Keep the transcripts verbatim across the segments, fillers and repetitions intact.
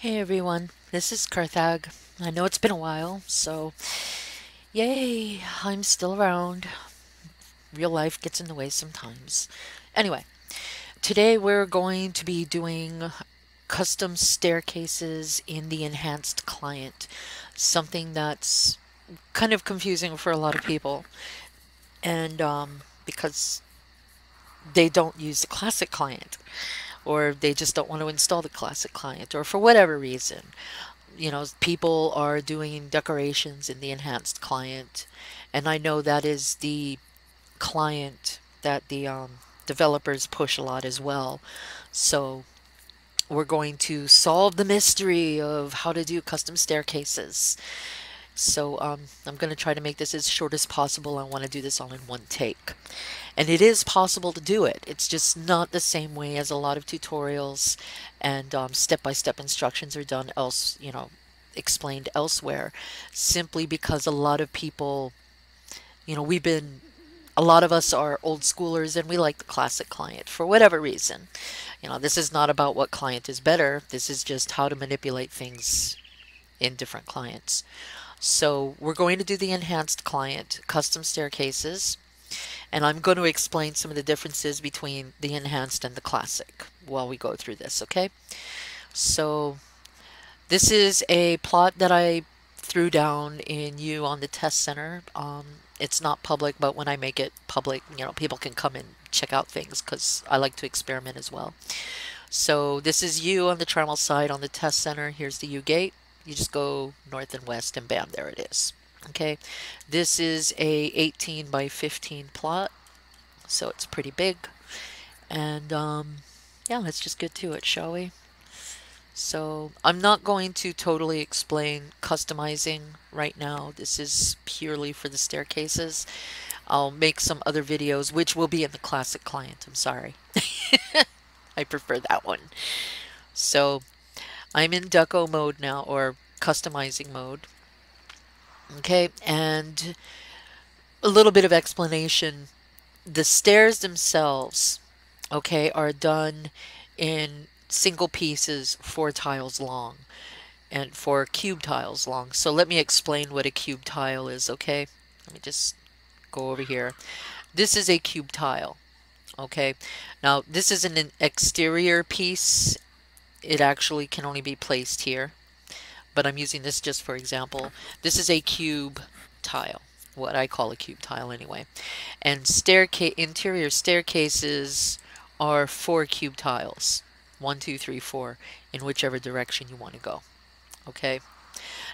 Hey everyone, this is Kirthag. I know it's been a while, so yay, I'm still around. Real life gets in the way sometimes. Anyway, today we're going to be doing custom staircases in the Enhanced Client, something that's kind of confusing for a lot of people, and um, because they don't use the Classic Client, or they just don't want to install the Classic Client, or for whatever reason. You know, people are doing decorations in the Enhanced Client, and I know that is the client that the um, developers push a lot as well. So we're going to solve the mystery of how to do custom staircases. So um, I'm going to try to make this as short as possible. I want to do this all in one take. And it is possible to do it. It's just not the same way as a lot of tutorials and um, step-by-step instructions are done else, you know, explained elsewhere, simply because a lot of people, you know, we've been, a lot of us are old schoolers and we like the Classic Client for whatever reason. You know, this is not about what client is better. This is just how to manipulate things in different clients. So we're going to do the Enhanced Client custom staircases, and I'm going to explain some of the differences between the Enhanced and the Classic while we go through this, okay? So this is a plot that I threw down in U on the test center. Um, it's not public, but when I make it public, you know, people can come and check out things because I like to experiment as well. So this is U on the Trammel side on the test center. Here's the U gate. You just go north and west and bam, there it is. Okay, this is a eighteen by fifteen plot, so it's pretty big. And um, yeah, let's just get to it, shall we? So I'm not going to totally explain customizing right now. This is purely for the staircases. I'll make some other videos, which will be in the Classic Client. I'm sorry. I prefer that one. So I'm in deco mode now, or customizing mode. Okay, and a little bit of explanation. The stairs themselves, okay, are done in single pieces, four tiles long, and four cube tiles long. So let me explain what a cube tile is, okay? Let me just go over here. This is a cube tile, okay? Now, this is an exterior piece. It actually can only be placed here, but I'm using this just for example. This is a cube tile, what I call a cube tile anyway. And staircase, interior staircases are four cube tiles, one, two, three, four, in whichever direction you want to go. Okay.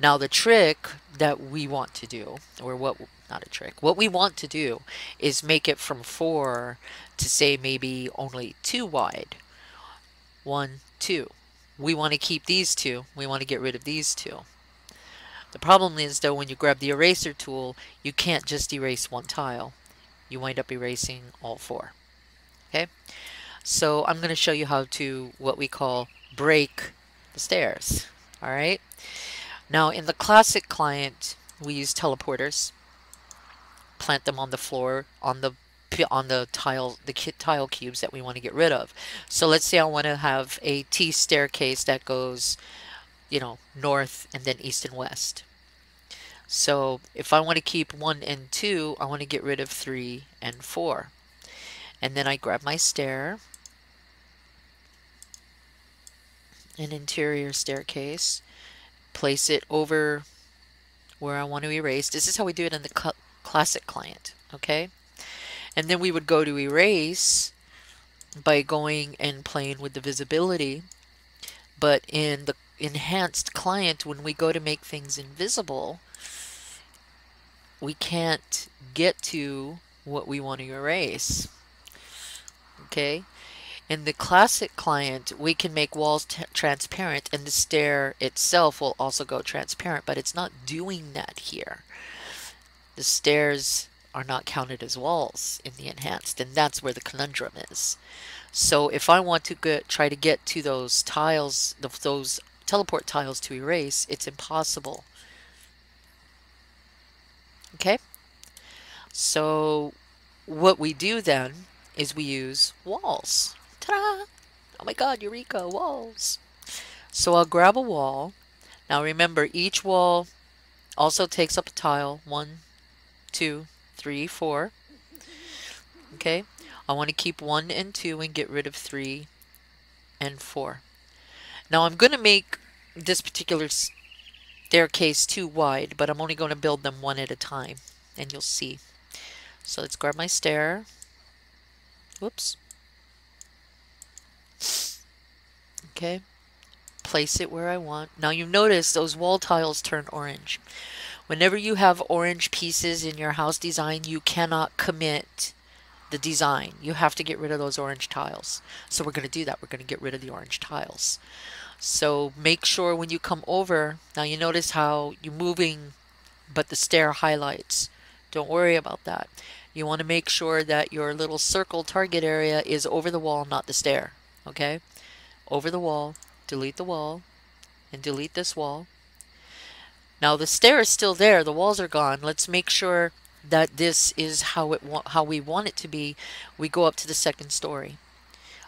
Now the trick that we want to do, or what, not a trick, what we want to do is make it from four to say maybe only two wide. One, two. We want to keep these two. We want to get rid of these two. The problem is, though, when you grab the eraser tool, you can't just erase one tile. You wind up erasing all four. Okay? So I'm going to show you how to, what we call, break the stairs. All right? Now, in the Classic Client, we use teleporters. Plant them on the floor, on the on the tile, the kit tile cubes that we want to get rid of. So let's say I want to have a T staircase that goes, you know, north and then east and west. So if I want to keep one and two, I want to get rid of three and four. And then I grab my stair, an interior staircase, place it over where I want to erase. This is how we do it in the cl- Classic Client, okay? And then we would go to erase by going and playing with the visibility. But in the Enhanced Client, when we go to make things invisible, we can't get to what we want to erase. Okay? In the Classic Client, we can make walls t transparent, and the stair itself will also go transparent, but it's not doing that here. The stairs are not counted as walls in the Enhanced, and that's where the conundrum is. So if I want to get, try to get to those tiles, those teleport tiles to erase, it's impossible. Okay? So what we do then is we use walls. Ta-da! Oh my god, Eureka, walls! So I'll grab a wall. Now remember, each wall also takes up a tile. One, two, three, four. Okay, I want to keep one and two and get rid of three and four. Now I'm going to make this particular staircase too wide, but I'm only going to build them one at a time, and you'll see. So let's grab my stair. Whoops. Okay. Place it where I want. Now you notice those wall tiles turn orange. Whenever you have orange pieces in your house design, you cannot commit the design. You have to get rid of those orange tiles. So we're going to do that. We're going to get rid of the orange tiles. So make sure when you come over, now you notice how you're moving, but the stair highlights. Don't worry about that. You want to make sure that your little circle target area is over the wall, not the stair. Okay? Over the wall, delete the wall, and delete this wall. Now the stair is still there. The walls are gone. Let's make sure that this is how it wa- how we want it to be. We go up to the second story.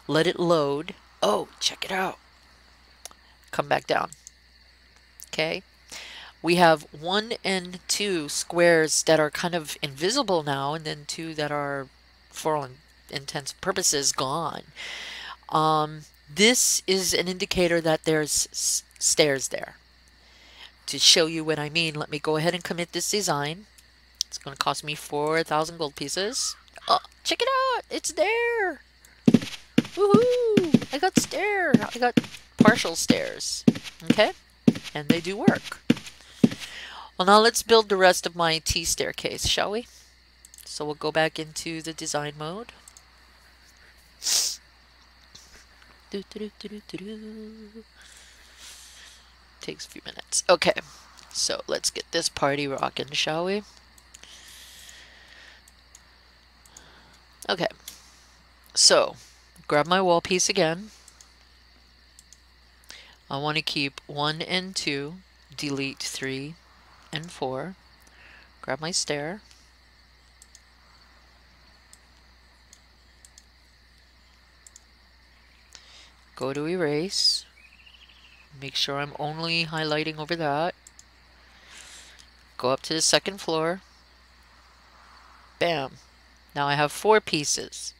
Let it load. Oh, check it out. Come back down. Okay. We have one and two squares that are kind of invisible now, and then two that are, for all intents and purposes, gone. Um, this is an indicator that there's s stairs there. To show you what I mean, let me go ahead and commit this design. It's going to cost me four thousand gold pieces. Oh, check it out! It's there! Woohoo! I got stair! I got partial stairs. Okay? And they do work. Well, now let's build the rest of my T staircase, shall we? So we'll go back into the design mode. Do, do, do, do, do, do. Takes a few minutes. Okay, so let's get this party rocking, shall we? Okay, so grab my wall piece again. I want to keep one and two, delete three and four. Grab my stair. Go to erase. Make sure I'm only highlighting over that. Go up to the second floor. Bam. Now I have four pieces.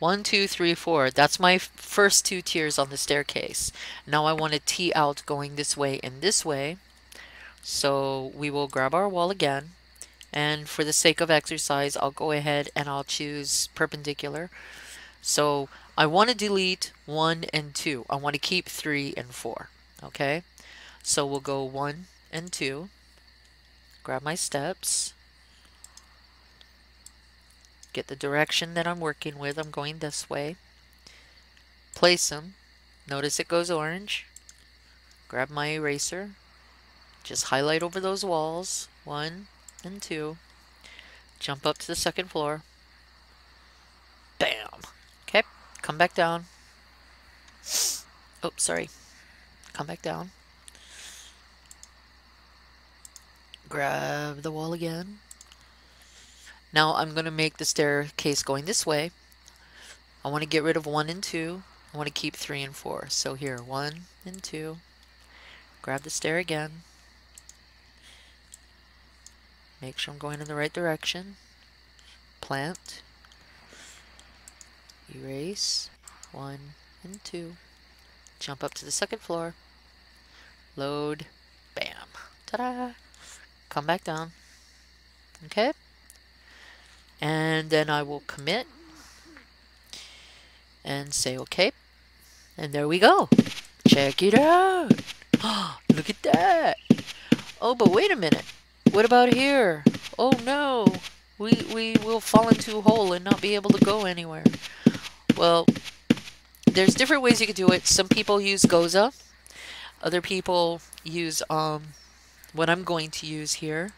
One, two, three, four. That's my first two tiers on the staircase. Now I want to T out going this way and this way. So we will grab our wall again. And for the sake of exercise, I'll go ahead and I'll choose perpendicular. So I want to delete one and two. I want to keep three and four. Okay? So we'll go one and two. Grab my steps. Get the direction that I'm working with. I'm going this way. Place them. Notice it goes orange. Grab my eraser. Just highlight over those walls. One and two. Jump up to the second floor. Bam. Okay. Come back down. Oh, sorry. Come back down. Grab the wall again. Now I'm going to make the staircase going this way. I want to get rid of one and two. I want to keep three and four. So here, one and two. Grab the stair again. Make sure I'm going in the right direction. Plant. Erase. One and two. Jump up to the second floor. Load. Bam. Ta-da! Come back down. Okay? And then I will commit and say okay, and there we go. Check it out. Look at that. Oh, but wait a minute, what about here? Oh no, we we will fall into a hole and not be able to go anywhere. Well, there's different ways you could do it. Some people use Goza, other people use um what I'm going to use here.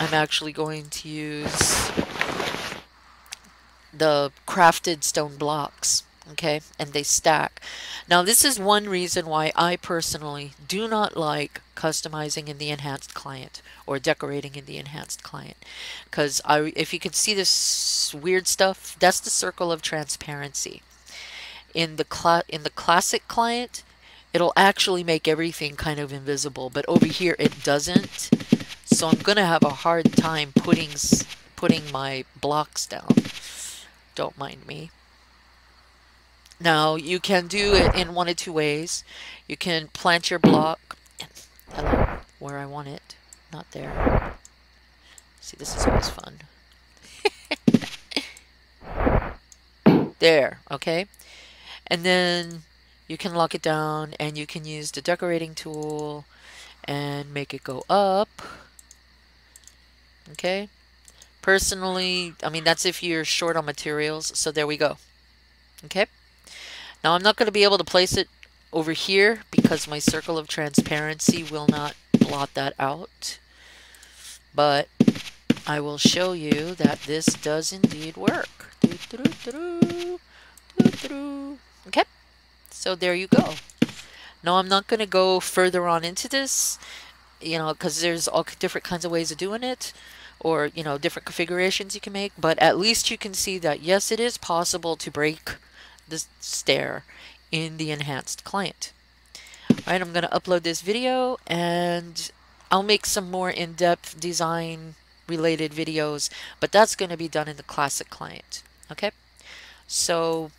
I'm actually going to use the crafted stone blocks, okay, and they stack. Now this is one reason why I personally do not like customizing in the Enhanced Client or decorating in the Enhanced Client, because I, if you can see this weird stuff, that's the circle of transparency. in the cl in the classic client, it'll actually make everything kind of invisible, but over here it doesn't. So I'm gonna have a hard time putting putting my blocks down. Don't mind me. Now you can do it in one of two ways. You can plant your block. Hello, where I want it, not there. See, this is always fun. There, okay? And then you can lock it down, and you can use the decorating tool and make it go up. Okay? Personally, I mean, that's if you're short on materials, so there we go. Okay? Now, I'm not going to be able to place it over here because my circle of transparency will not blot that out. But I will show you that this does indeed work. Okay, so there you go. Now, I'm not going to go further on into this, you know, because there's all different kinds of ways of doing it, or, you know, different configurations you can make, but at least you can see that, yes, it is possible to break the stair in the enhanced client. All right, I'm going to upload this video, and I'll make some more in-depth design related videos, but that's going to be done in the classic client. Okay, so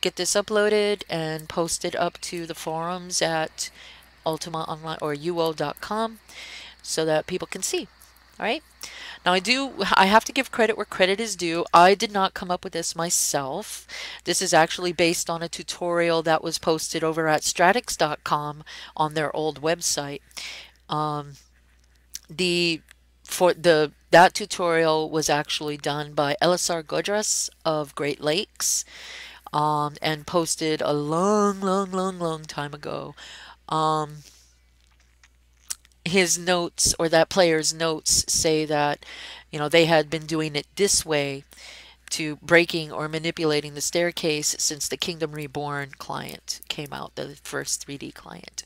get this uploaded and posted up to the forums at Ultima Online or U O dot com so that people can see. All right, now I do I have to give credit where credit is due. I did not come up with this myself. This is actually based on a tutorial that was posted over at Stratics dot com on their old website. Um, the For the that tutorial was actually done by Ellesar Goddras of Great Lakes, um, and posted a long, long, long, long time ago. Um, his notes, or that player's notes, say that, you know, they had been doing it this way to breaking or manipulating the staircase since the Kingdom Reborn client came out, the first three D client.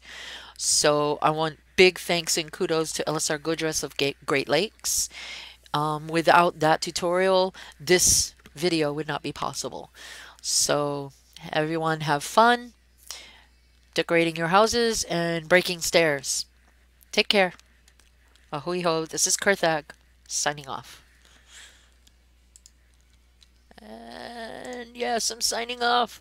So I want big thanks and kudos to Ellesar Goddras of Great Lakes. Um, without that tutorial, this video would not be possible. So everyone have fun decorating your houses and breaking stairs. Take care. Ahoy ho, this is Kirthag, signing off. And yes, I'm signing off.